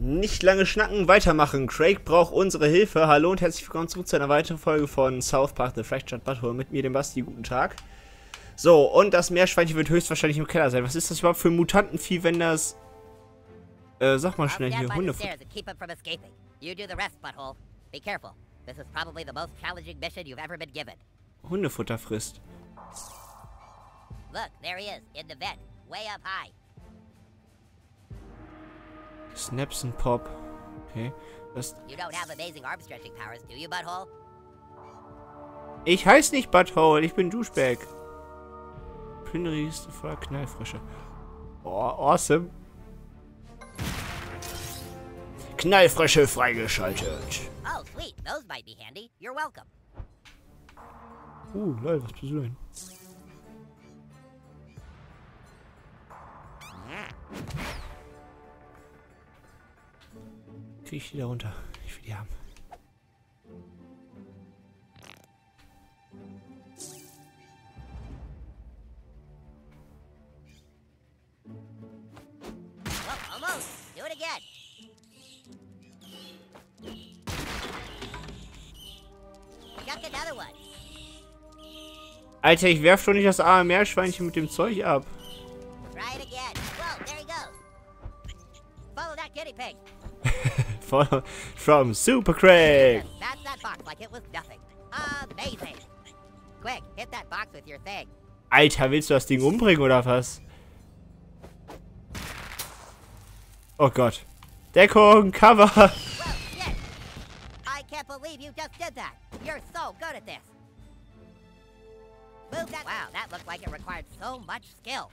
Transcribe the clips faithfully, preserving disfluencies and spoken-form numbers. Nicht lange schnacken, weitermachen. Craig braucht unsere Hilfe. Hallo und herzlich willkommen zurück zu einer weiteren Folge von South Park The Fractured Butthole. Mit mir, dem Basti. Guten Tag. So, und das Meerschweinchen wird höchstwahrscheinlich im Keller sein. Was ist das überhaupt für ein Mutantenvieh, wenn das... Äh, sag mal schnell hier, Hunde... Hundefutter frisst. Look, there he is, in the vent, way up high. Snaps and Pop. Okay. Das you don't have amazing arm stretching powers, do you, Butthole? Ich heiß nicht Butthole, ich bin Duschbag. Plünderie ist voller Knallfrösche. Oh, awesome. Knallfrösche freigeschaltet. Oh, sweet. Those might be handy. You're welcome. Uh, Leute, was bist du denn? Krieg ich die da runter? Ich will die haben. Oh, almost. Do it again. Chuck another one. Alter, ich werf schon nicht das arme Meerschweinchen mit dem Zeug ab. Try it again. Whoa, there he goes. Follow that guinea pig. From Super Craig. That's that box like it was nothing. Amazing. Quick, hit that box with your thing. Alter, willst du das Ding umbringen oder was? Oh Gott. Deckung, Cover. Well, shit. I can't believe you just did that. You're so good at this. Move that. Wow, that looked like it required so much skill.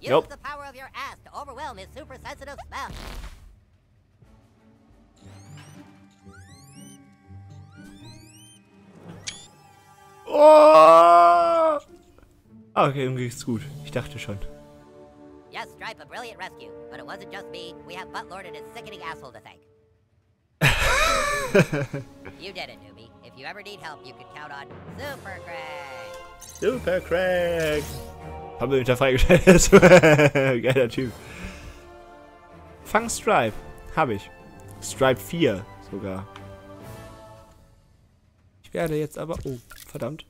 Use nope. The power of your ass to overwhelm his super sensitive smell. Oh! Ah, okay, ihm geht's gut. Ich dachte schon. Yes, Stripe, a brilliant rescue, but it wasn't just me. We have Buttlord and his sickening asshole to thank. You did it, newbie. If you ever need help, you can count on Super Craig. Super Craig. Haben wir hinter freigestellt. Geiler Typ. Fang Stripe. Hab ich. Stripe vier sogar. Ich werde jetzt aber... Oh, verdammt.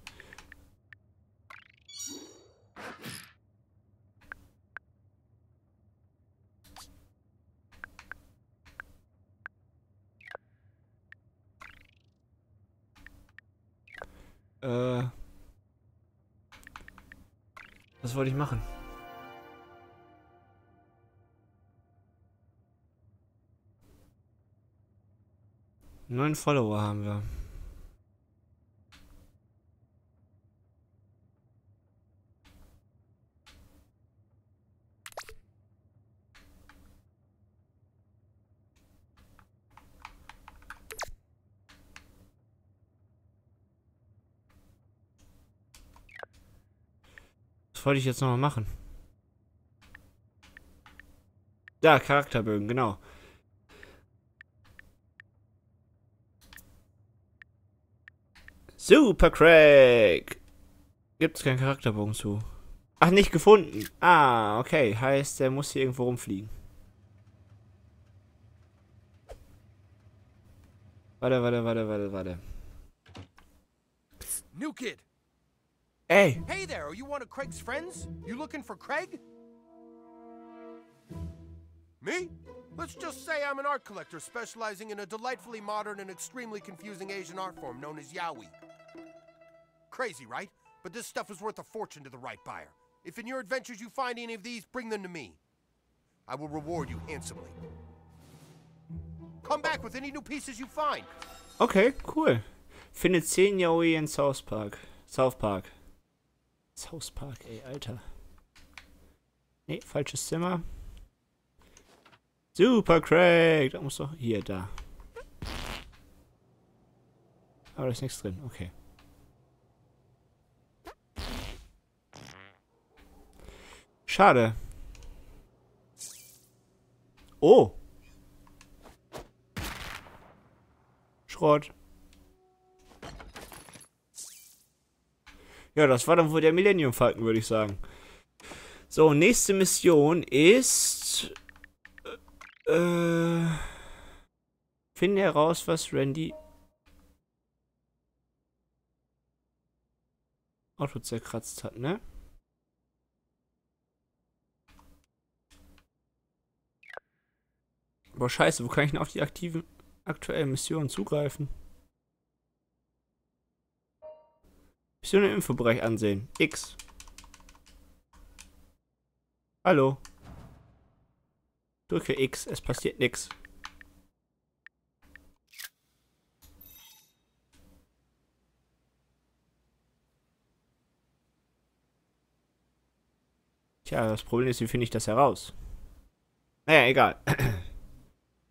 Äh... Was wollte ich machen? Neun Follower haben wir. Wollte ich jetzt nochmal machen. Da, Charakterbögen, genau. Super Craig! Gibt's keinen Charakterbogen zu. Ach, nicht gefunden. Ah, okay. Heißt, der muss hier irgendwo rumfliegen. Warte, warte, warte, warte, warte. New Kid! Hey. Hey there, are you one of Craig's friends? You looking for Craig? Me? Let's just say I'm an art collector specializing in a delightfully modern and extremely confusing Asian art form known as Yaoi. Crazy, right? But this stuff is worth a fortune to the right buyer. If in your adventures you find any of these, bring them to me. I will reward you handsomely. Come back with any new pieces you find. Okay, cool. Findet zehn Yaoi in South Park. South Park. South Park, ey, Alter. Ne, falsches Zimmer. Super Craig! Da muss doch... Hier, da. Aber da ist nichts drin, okay. Schade. Oh! Schrott. Ja, das war dann wohl der Millennium Falcon, würde ich sagen. So, nächste Mission ist... Äh, finde heraus, was Randy Auto zerkratzt hat, ne? Boah, scheiße, wo kann ich denn auf die aktiven aktuellen Missionen zugreifen? Mission im Infobereich ansehen. X. Hallo. Drücke X, es passiert nichts. Tja, das Problem ist, wie finde ich das heraus? Naja, egal.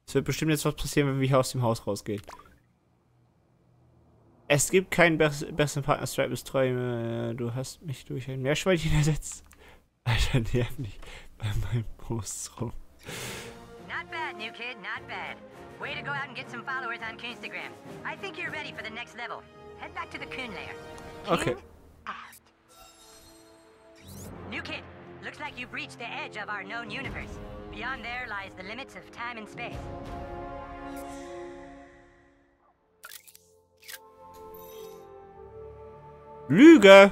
Es wird bestimmt jetzt was passieren, wenn wir hier aus dem Haus rausgehen. Es gibt keinen besseren Partner. Stripe ist treu. Du hast mich durch ein Meerschweinchen ersetzt. Alter, nerv nicht bei meinem Post rum. Not bad, new kid, not bad. Way to go out and get some followers on Instagram. I think you're ready for the next level. Head back to the Coon-Layer. Okay. New kid, looks like you've reached the edge of our known universe. Beyond there lies the limits of time and space. Lüge!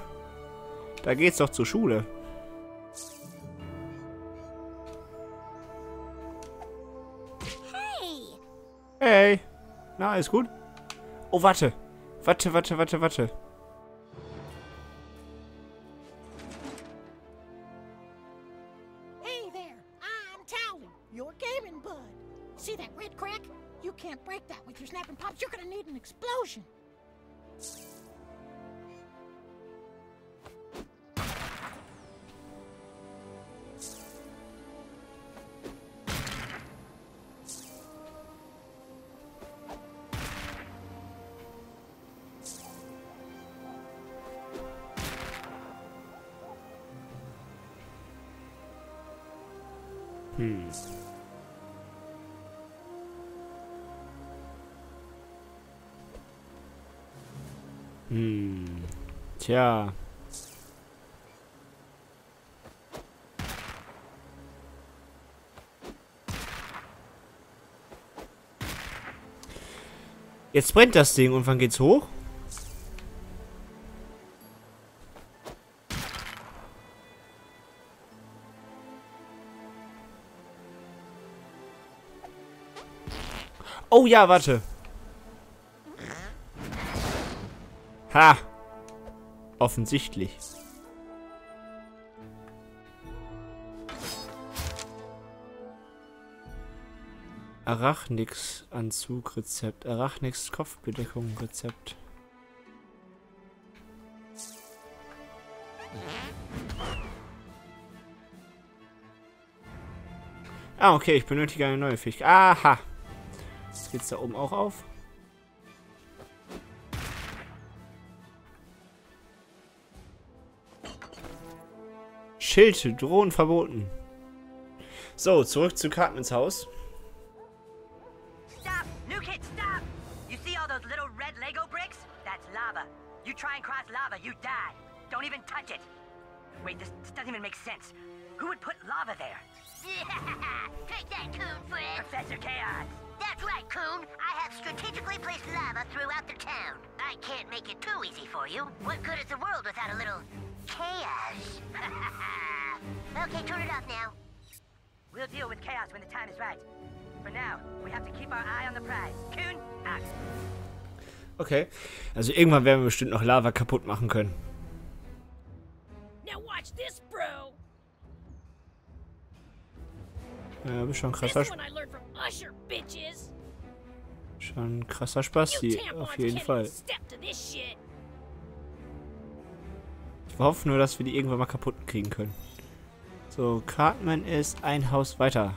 Da geht's doch zur Schule. Hey! Hey! Na, alles gut? Oh, warte! Warte, warte, warte, warte. Hey there! I'm Talon, your gaming bud. See that red crack? You can't break that with your snapping pops. You're gonna need an explosion. Hm. Hm. Tja. Jetzt brennt das Ding und wann geht's hoch? Oh ja, warte. Ha. Offensichtlich. Arachnix-Anzug-Rezept. Arachnix-Kopfbedeckung-Rezept. Ah, okay. Ich benötige eine neue Fähigkeit. Aha. Geht's da oben auch auf? Schild, Drohnen verboten. So, zurück zu Cartmans Haus. Stop, new kid, stop! You see all those little red Lego bricks? That's lava. You try and cross lava, you die. Don't even touch it. Wait, this doesn't even make sense. Who would put lava there? Take that, Coon friend. Professor Chaos. That's right, Coon. I have strategically placed lava throughout the town. I can't make it too easy for you. What good is the world without a little chaos? Okay, turn it off now. We'll deal with chaos when the time is right. For now, we have to keep our eye on the prize. Coon, out. Okay, also irgendwann werden wir bestimmt noch Lava kaputt machen können. Now watch this, bro. Ja, bist schon ein krasser Spaß. Schon ein krasser Spaß hier, auf jeden Fall. Ich hoffe nur, dass wir die irgendwann mal kaputt kriegen können. So, Cartman ist ein Haus weiter.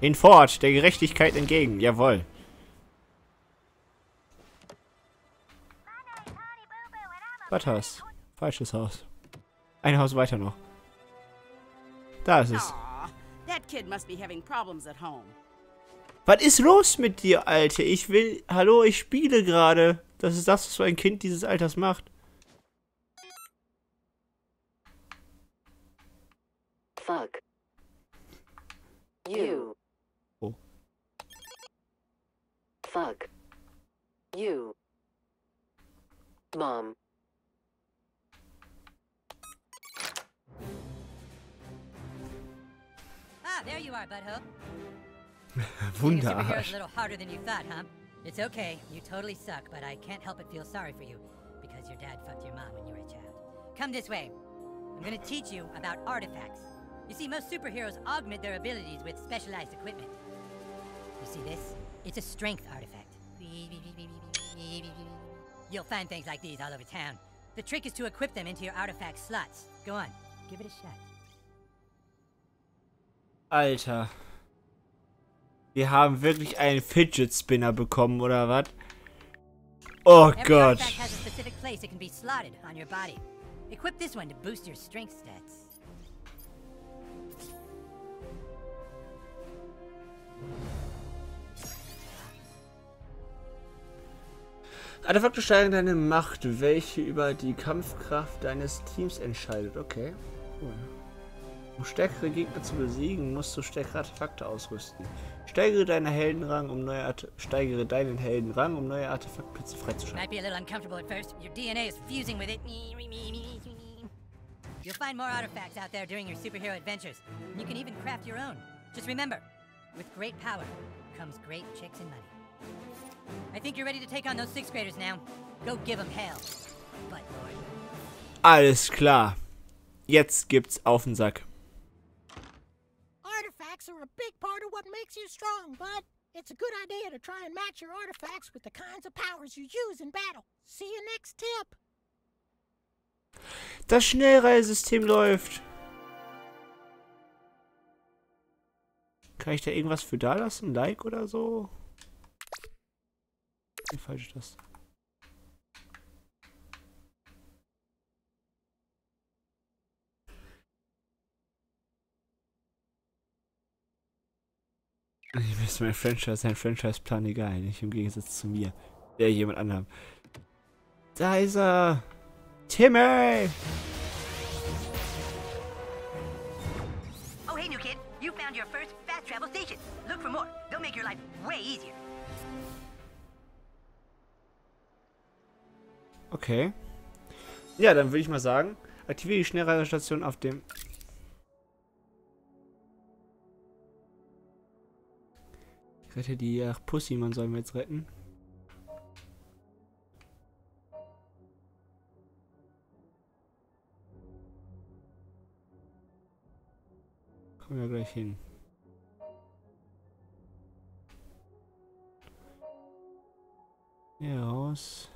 Hinfort, der Gerechtigkeit entgegen, jawohl. Butters, falsches Haus. Ein Haus weiter noch. Da ist es. Was ist los mit dir, Alte? Ich will... Hallo, ich spiele gerade. Das ist das, was so ein Kind dieses Alters macht. Fuck. You. Oh. Fuck. You. Mom. Ah, there you are, butthole. Wunderarsch. A little harder than you thought, huh? It's okay. You totally suck, but I can't help but feel sorry for you because your dad fucked your mom when you were a child. Come this way. I'm going to teach you about artifacts. You see, most superheroes augment their abilities with specialized equipment. You see this? It's a strength artifact. You'll find things like these all over town. The trick is to equip them into your artifact slots. Go on, give it a shot. Alter. Wir haben wirklich einen Fidget Spinner bekommen, oder was? Oh Gott. Equip this one to boost your strength stats. Artefakte steigen deine Macht, welche über die Kampfkraft deines Teams entscheidet. Okay. Cool. Um stärkere Gegner zu besiegen, musst du stärkere Artefakte ausrüsten. Steigere deinen Heldenrang, um neue Arte steigere deinen Heldenrang, um neue Artefaktplätze freizuschalten. You'll find more artifacts out there during your superhero adventures. You can even craft your own. Just remember, with great power comes great chicks and money. I think you're ready to take on those sixth graders now. Go give them hell. But Lord. Alles klar. Jetzt gibt's auf den Sack. Artifacts are a big part of what makes you strong, but it's a good idea to try and match your artifacts with the kinds of powers you use in battle. See you next tip. Das Schnellreisesystem läuft. Kann ich da irgendwas für da lassen? Like oder so? Wie falsch ist das? Ich weiß, mein Franchise, sein Franchise-Plan egal, nicht im Gegensatz zu mir. Der jemand anderem. Da ist er! Timmy! Oh hey new kid, you found your first fast travel station. Look for more. They'll make your life way easier. Okay. Ja, dann würde ich mal sagen, aktiviere die Schnellreisestation auf dem Ich rette die ach, Pussy, man soll mir jetzt retten. Kommen wir gleich hin. Hier raus.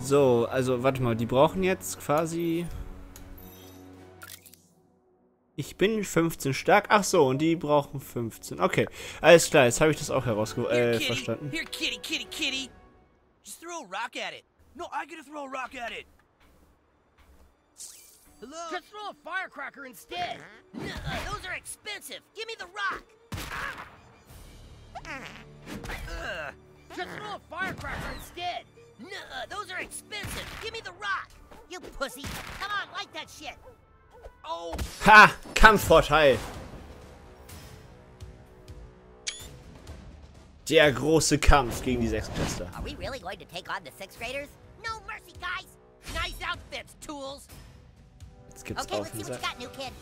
So, also warte mal, die brauchen jetzt quasi... Ich bin fünfzehn stark. Ach so, und die brauchen fünfzehn. Okay, alles klar, jetzt habe ich das auch herausge- äh, verstanden. Here, kitty, kitty, kitty. Just throw a rock at it. No, I gotta throw a rock at it. Hello? Just throw a firecracker instead. Uh-huh. Nuh-uh, those are expensive. Give me the rock. Uh-uh. Just throw a firecracker instead. Nuh-uh, those are expensive. Give me the rock. You pussy. Come on, like that shit. Oh. Ha! Kampfvorteil. Der große Kampf gegen die Sechstklässler. Are we really going to take on the sixth graders? No mercy, guys. Nice outfits, tools. Jetzt gibt's okay, let's see what you got, new kid.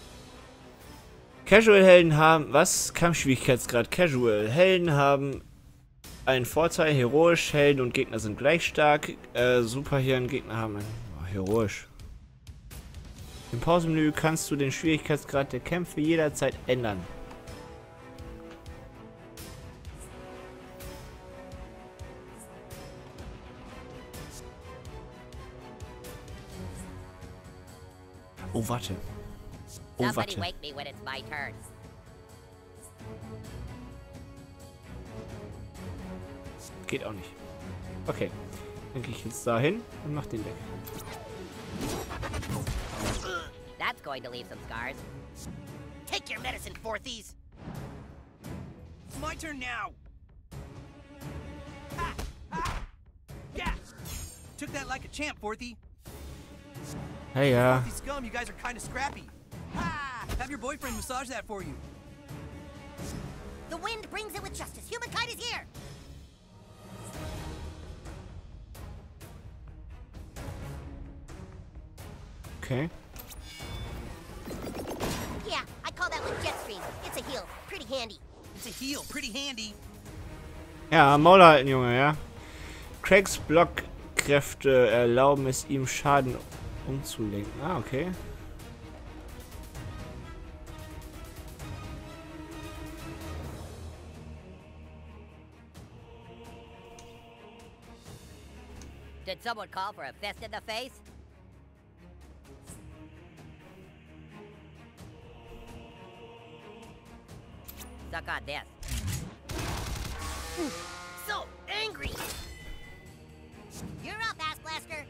Casual Helden haben was? Kampfschwierigkeitsgrad Casual Helden haben einen Vorteil. Heroisch Helden und Gegner sind gleich stark. Äh, Superhelden Gegner haben einen oh, heroisch. Im Pausenmenü kannst du den Schwierigkeitsgrad der Kämpfe jederzeit ändern. Oh, warte. Oh, warte. Geht auch nicht. Okay. Dann gehe ich jetzt dahin und mach den weg. That's going to leave some scars. Take your medicine, fourthies. My turn now. Ha, ha. Yeah. Took that like a champ, fourthie. Hey, yeah. Scum, you guys are kind of scrappy. Ha! Have your boyfriend massage that for you. The wind brings it with justice. Humankind is here. Okay. Yeah, I call that one jet stream. It's a heel, pretty handy. It's a heel, pretty handy. Ja, Maul halten, Junge, ja. Craigs Blockkräfte erlauben es ihm, Schaden umzulenken. Ah, okay. Did someone call for a fist in the face? Suck on this. So angry. You're up, ass blaster.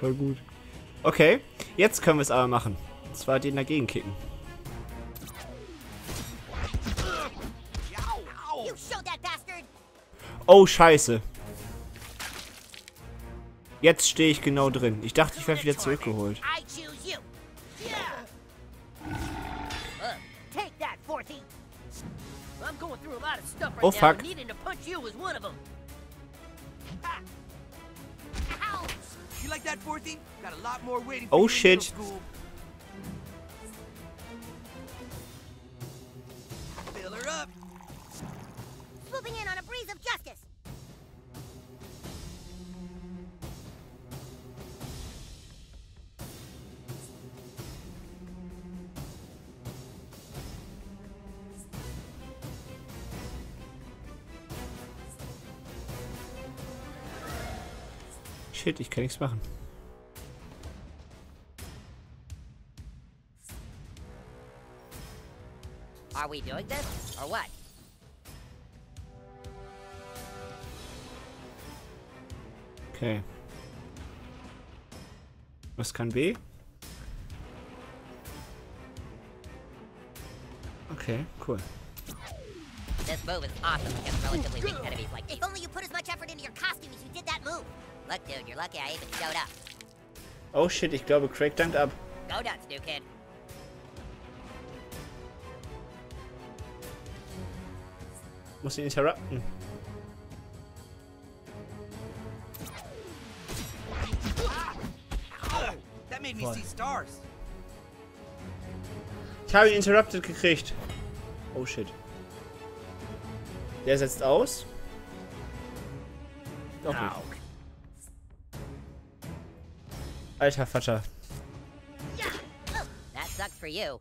Voll gut. Okay, jetzt können wir es aber machen. Und zwar den dagegen kicken. You showed that bastard. Oh, scheiße. Jetzt stehe ich genau drin. Ich dachte, ich werde wieder zurückgeholt. Oh fuck. Oh shit. Shit, ich kann nichts machen. Are we doing this or what? Okay. Was kann B? Okay, cool. This move is awesome against relatively weak enemies like these. If only you put as much effort into your costume as you did that move. Look, dude, you're lucky I even showed up. Oh shit, ich glaube, Craig dankt ab. Go nuts, new kid. Muss ihn interrupten. Oh, that made me see stars. Ich habe ihn interrupted gekriegt. Oh shit. Der setzt aus. Doch nicht. Alter Vater. That sucks for you.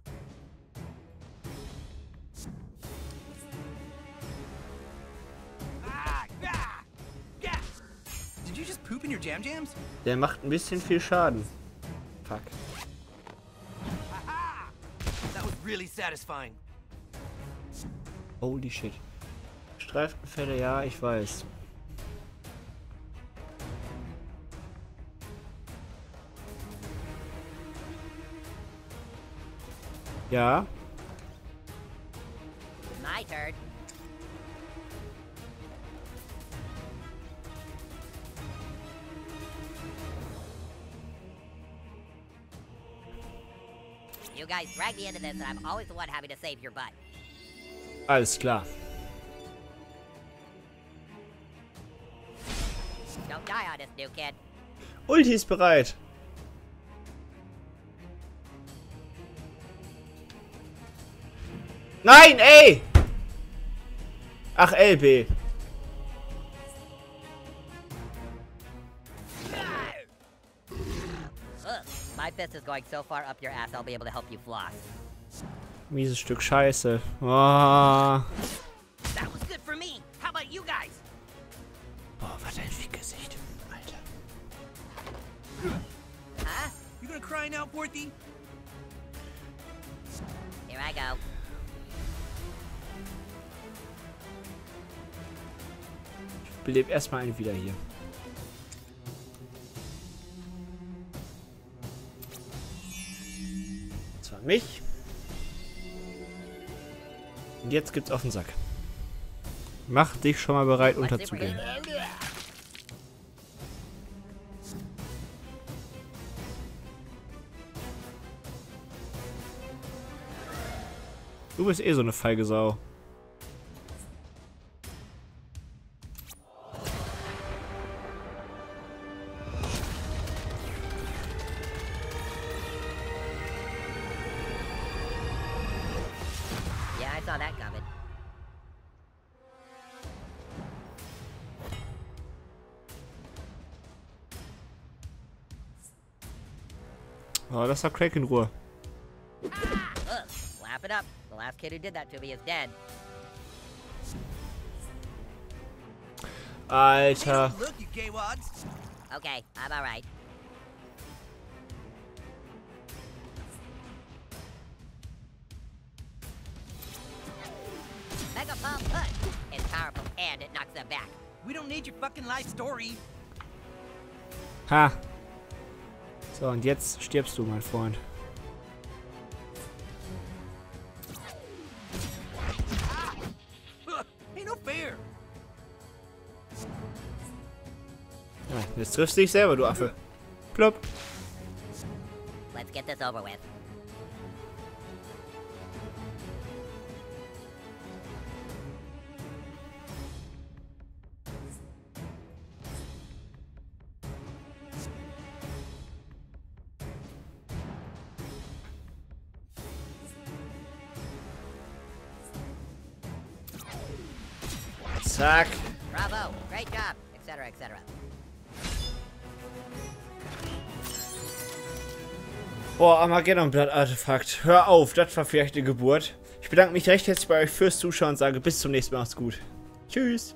Did you just poop in your jam jams? Der macht ein bisschen viel Schaden. Fuck. That was really satisfying. Holy shit. Streifenfälle, ja, ich weiß. Ja. My turn. You guys drag me into this and I'm always the one having to save your butt. Alles klar. Don't die on this new kid. Ulti ist bereit. Nein, ey! Ach, L B. My fist is going so far up your ass, I'll be able to help you floss. Mieses Stück Scheiße. Oh. That was good for me. How about you guys? Boah, was ein Fickgesicht, Alter. Huh? You gonna cry now, Porthy? Here I go. Ich belebe erstmal einen wieder hier. Und zwar mich. Und jetzt gibt's auf den Sack. Mach dich schon mal bereit, unterzugehen. Du bist eh so eine feige Sau. Oh, das hat Craig in Ruhe. Alter. Okay, I'm alright. Mega Bomb Punch is powerful and it knocks them back. We don't need your fucking life story. Ha. So, und jetzt stirbst du, mein Freund. Ja, jetzt triffst du dich selber, du Affe. Plopp. Let's get this over with. Zack. Bravo, great job, et cetera, et cetera. Boah, Armageddon-Blatt-Artefakt. Hör auf, das war vielleicht eine Geburt. Ich bedanke mich recht herzlich bei euch fürs Zuschauen und sage bis zum nächsten Mal. Macht's gut. Tschüss.